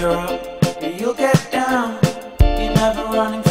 you're up, you get down, you're never running